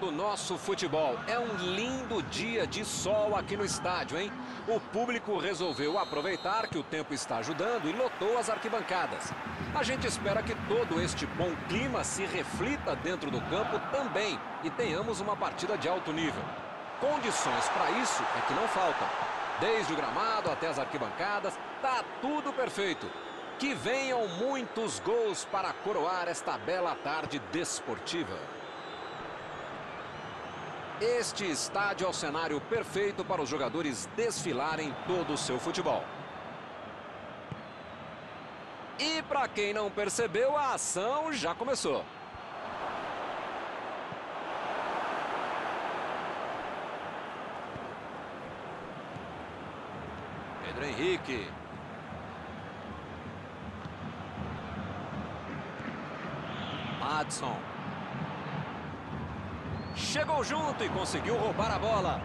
Do nosso futebol. É um lindo dia de sol aqui no estádio, hein? O público resolveu aproveitar que o tempo está ajudando e lotou as arquibancadas. A gente espera que todo este bom clima se reflita dentro do campo também e tenhamos uma partida de alto nível. Condições para isso é que não faltam. Desde o gramado até as arquibancadas, tá tudo perfeito. Que venham muitos gols para coroar esta bela tarde desportiva. Este estádio é o cenário perfeito para os jogadores desfilarem todo o seu futebol. E para quem não percebeu, a ação já começou. Pedro Henrique. Madson. Chegou junto e conseguiu roubar a bola.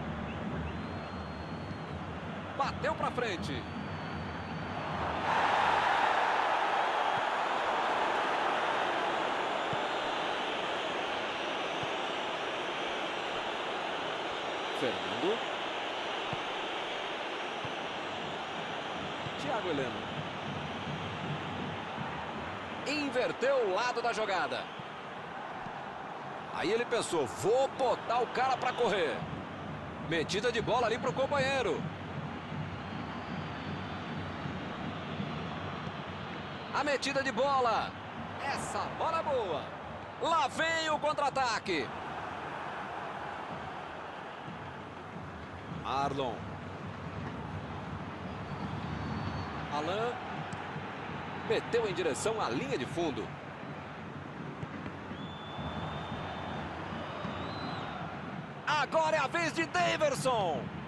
Bateu pra frente. Fernando. Thiago Heleno. Inverteu o lado da jogada. Aí ele pensou, vou botar o cara pra correr. Metida de bola ali pro companheiro. A metida de bola. Essa bola boa. Lá vem o contra-ataque. Marlon. Alan. Meteu em direção à linha de fundo. Agora é a vez de Deverson.